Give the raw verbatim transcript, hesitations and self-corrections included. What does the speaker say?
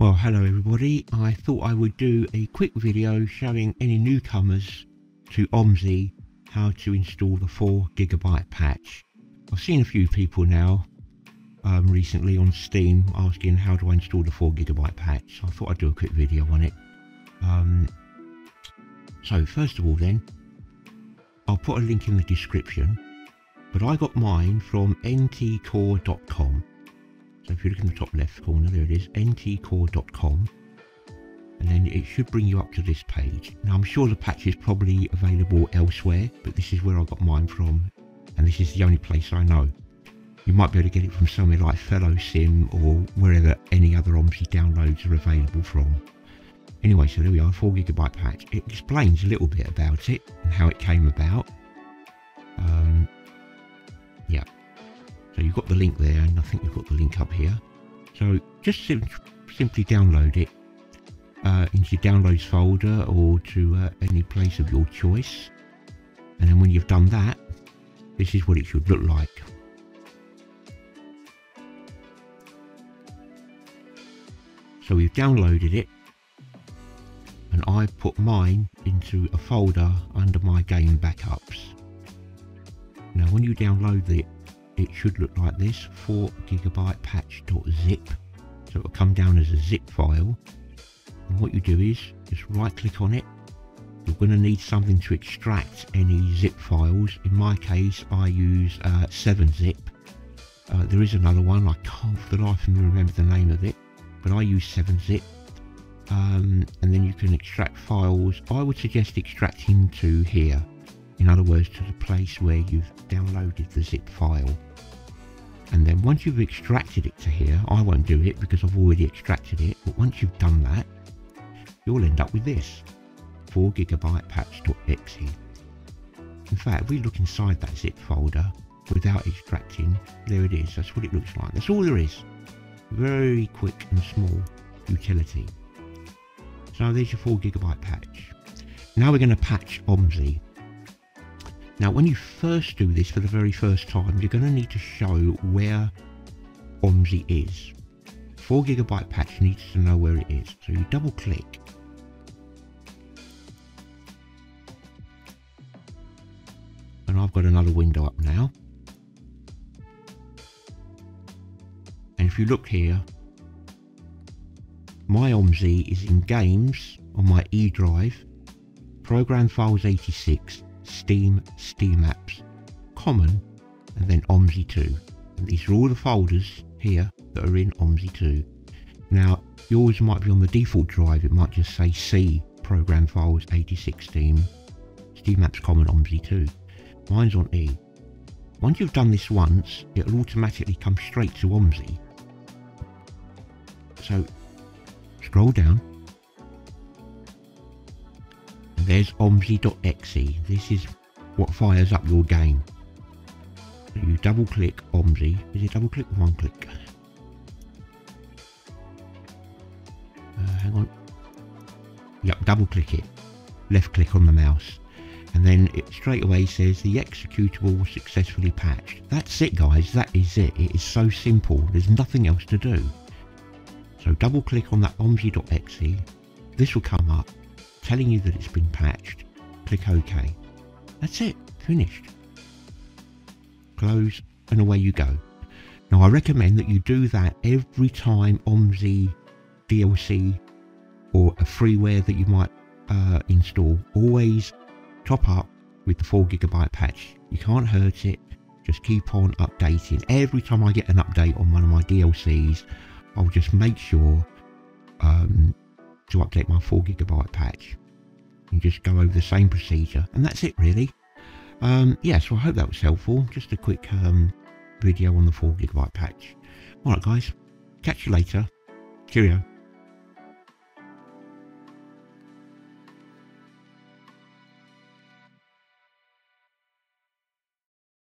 Well, hello everybody. I thought I would do a quick video showing any newcomers to OMSI how to install the four gigabyte patch. I've seen a few people now um, recently on Steam asking how do I install the four gigabyte patch. So I thought I'd do a quick video on it. Um, so first of all then, I'll put a link in the description, but I got mine from N T core dot com. So if you look in the top left corner, there it is, N T core dot com, and then it should bring you up to this page. Now I'm sure the patch is probably available elsewhere, but this is where I got mine from, and this is the only place I know. You might be able to get it from somewhere like Fellow Sim or wherever any other OMSI downloads are available from. Anyway, so there we are, four gigabyte patch. It explains a little bit about it and how it came about. Um, yeah. So you've got the link there, and I think you've got the link up here. So just sim simply download it uh, into your downloads folder or to uh, any place of your choice. And then when you've done that, this is what it should look like. So we've downloaded it, and I put mine into a folder under my game backups. Now when you download it, it should look like this, four gigabyte patch.zip. So it will come down as a zip file. And what you do is just right click on it. You're going to need something to extract any zip files. In my case, I use uh, seven zip. Uh, there is another one, I can't for the life of me remember the name of it, but I use seven zip. Um, and then you can extract files. I would suggest extracting to here, in other words to the place where you've downloaded the zip file. And then once you've extracted it to here, I won't do it because I've already extracted it, but once you've done that, you'll end up with this, four gigabyte patch.exe. In fact, if we look inside that zip folder without extracting, there it is, that's what it looks like. That's all there is. Very quick and small utility. So there's your four gigabyte patch. Now we're going to patch OMSI. Now when you first do this for the very first time, you're going to need to show where OMSI is. four gigabyte patch needs to know where it is. So you double click. And I've got another window up now. And if you look here, my OMSI is in Games on my E drive, Program Files eighty-six, Steam, Steam Apps, Common, and then OMSI two. And these are all the folders here that are in OMSI two. Now, yours might be on the default drive. It might just say C, Program Files eighty-six, Steam, Steam Apps, Common, OMSI two. Mine's on E. Once you've done this once, it'll automatically come straight to OMSI. So, scroll down, and there's OMSI.exe. This is what fires up your game. So you double click OMSI. Is it double click or one click? Uh, hang on. Yep, double click it. Left click on the mouse. And then it straight away says the executable was successfully patched. That's it guys, that is it. It is so simple. There's nothing else to do. So double click on that OMSI.exe, this will come up, telling you that it's been patched, click OK. That's it, finished. Close, and away you go. Now I recommend that you do that every time OMSI, D L C, or a freeware that you might uh, install. Always top up with the four gigabyte patch. You can't hurt it, just keep on updating. Every time I get an update on one of my D L Cs, I'll just make sure um, to update my four gigabyte patch and just go over the same procedure, and that's it really. Um, yeah, so I hope that was helpful, just a quick um, video on the four gigabyte patch. Alright guys, catch you later, cheerio.